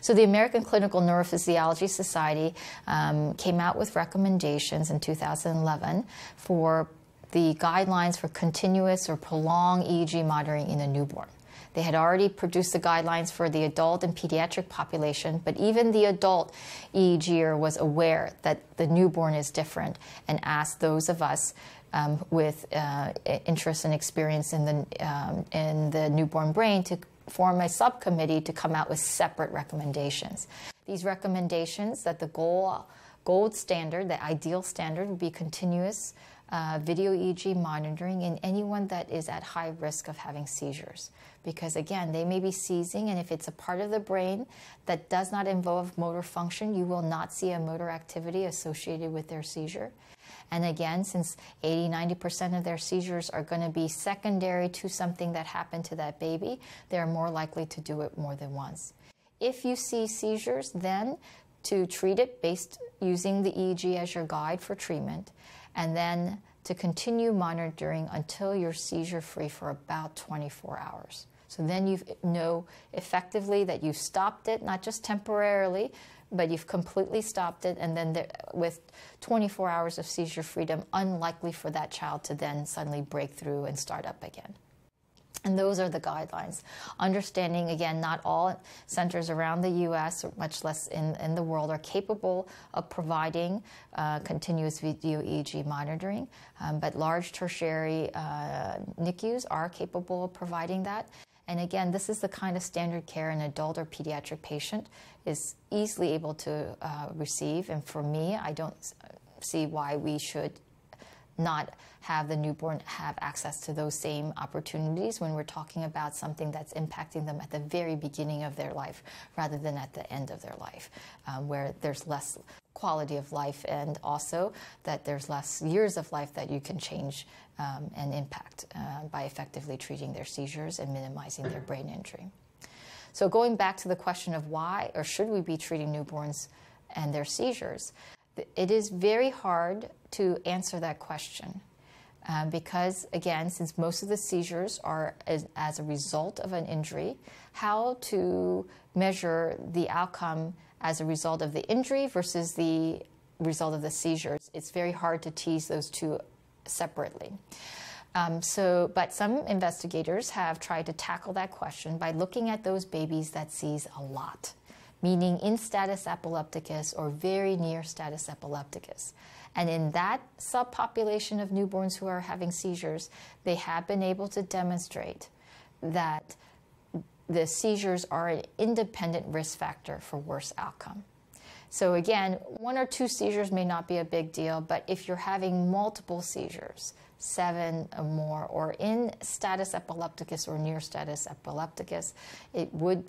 So the American Clinical Neurophysiology Society came out with recommendations in 2011 for the guidelines for continuous or prolonged EEG monitoring in a newborn. They had already produced the guidelines for the adult and pediatric population, but even the adult EEGer was aware that the newborn is different and asked those of us with interest and experience in the newborn brain to form a subcommittee to come out with separate recommendations. These recommendations that the gold standard, the ideal standard, would be continuous video EEG monitoring in anyone that is at high risk of having seizures. Because again, they may be seizing, and if it's a part of the brain that does not involve motor function, you will not see a motor activity associated with their seizure. And again, since 80–90% of their seizures are going to be secondary to something that happened to that baby, they're more likely to do it more than once. If you see seizures, then to treat it based using the EEG as your guide for treatment, and then to continue monitoring until you're seizure-free for about 24 hours. So then you know effectively that you've stopped it, not just temporarily, but you've completely stopped it, and then with 24 hours of seizure freedom, unlikely for that child to then suddenly break through and start up again. And those are the guidelines. Understanding, again, not all centers around the U.S., or much less in the world, are capable of providing continuous video EEG monitoring, but large tertiary NICUs are capable of providing that. And again, this is the kind of standard care an adult or pediatric patient is easily able to receive. And for me, I don't see why we should not have the newborn have access to those same opportunities when we're talking about something that's impacting them at the very beginning of their life rather than at the end of their life, where there's less quality of life, and also that there's less years of life that you can change and impact by effectively treating their seizures and minimizing their brain injury. So going back to the question of why or should we be treating newborns and their seizures, it is very hard to answer that question because, again, since most of the seizures are as a result of an injury, how to measure the outcome as a result of the injury versus the result of the seizures, it's very hard to tease those two separately. But some investigators have tried to tackle that question by looking at those babies that seize a lot, meaning in status epilepticus or very near status epilepticus. And in that subpopulation of newborns who are having seizures, they have been able to demonstrate that the seizures are an independent risk factor for worse outcome. So again, one or two seizures may not be a big deal, but if you're having multiple seizures, 7 or more, or in status epilepticus or near status epilepticus, it would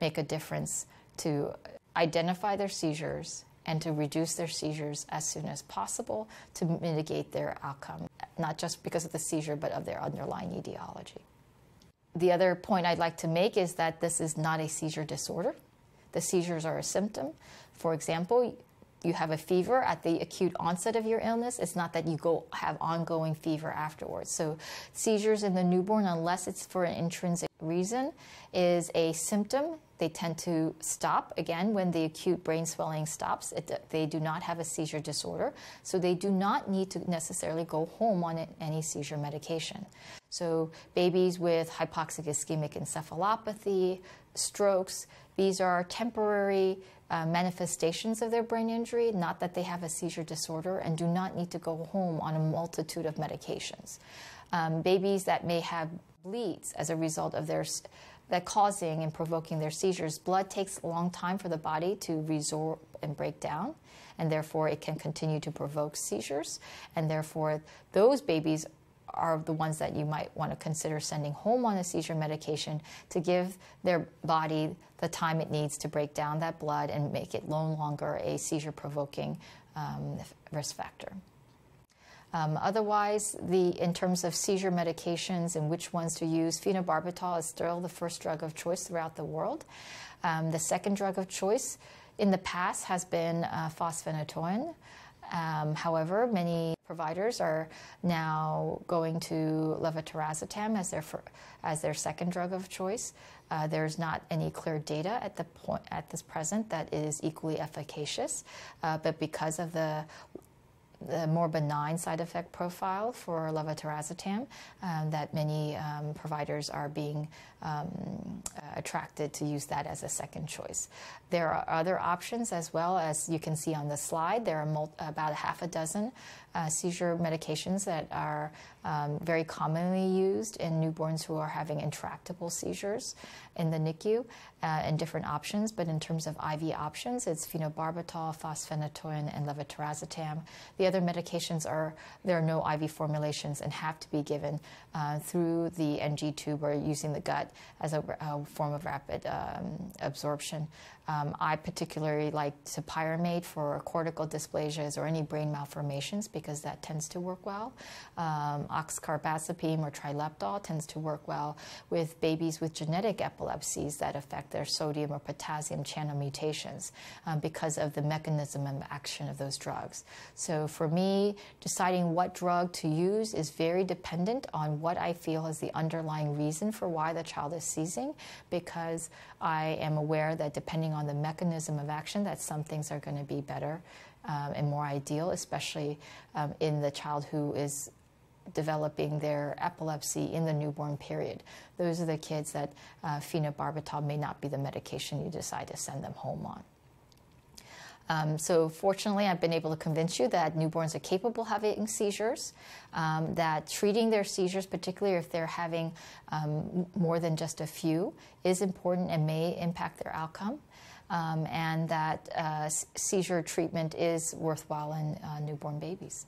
make a difference to identify their seizures and to reduce their seizures as soon as possible to mitigate their outcome, not just because of the seizure, but of their underlying etiology. The other point I'd like to make is that this is not a seizure disorder. The seizures are a symptom. For example, you have a fever at the acute onset of your illness. It's not that you go have ongoing fever afterwards. So seizures in the newborn, unless it's for an intrinsic reason, is a symptom. They tend to stop. Again, when the acute brain swelling stops, they do not have a seizure disorder. So they do not need to necessarily go home on any seizure medication. So babies with hypoxic ischemic encephalopathy, strokes, these are temporary manifestations of their brain injury, not that they have a seizure disorder, and do not need to go home on a multitude of medications. Babies that may have bleeds as a result of that causing and provoking their seizures, blood takes a long time for the body to resorb and break down, and therefore it can continue to provoke seizures, and therefore those babies are the ones that you might want to consider sending home on a seizure medication to give their body the time it needs to break down that blood and make it no longer a seizure-provoking risk factor. Otherwise, in terms of seizure medications and which ones to use, phenobarbital is still the first drug of choice throughout the world. The second drug of choice in the past has been phosphenotoin. However, many providers are now going to levetiracetam as their second drug of choice. There's not any clear data at this present that is equally efficacious, but because of the more benign side effect profile for levetiracetam, that many providers are being attracted to use that as a second choice. There are other options as well. As you can see on the slide, there are about half a dozen seizure medications that are very commonly used in newborns who are having intractable seizures in the NICU, and different options. But in terms of IV options, it's phenobarbital, phosphenytoin, and levetiracetam. The other medications there are no IV formulations and have to be given through the NG tube or using the gut as a form of rapid absorption. I particularly like topiramate for cortical dysplasias or any brain malformations because that tends to work well. Oxcarbazepine or trileptol tends to work well with babies with genetic epilepsies that affect their sodium or potassium channel mutations because of the mechanism and action of those drugs. So for me, deciding what drug to use is very dependent on what I feel is the underlying reason for why the child is seizing, because I am aware that depending on the mechanism of action, that some things are going to be better and more ideal, especially in the child who is developing their epilepsy in the newborn period. Those are the kids that phenobarbital may not be the medication you decide to send them home on. So fortunately, I've been able to convince you that newborns are capable of having seizures, that treating their seizures, particularly if they're having more than just a few, is important and may impact their outcome, and that seizure treatment is worthwhile in newborn babies.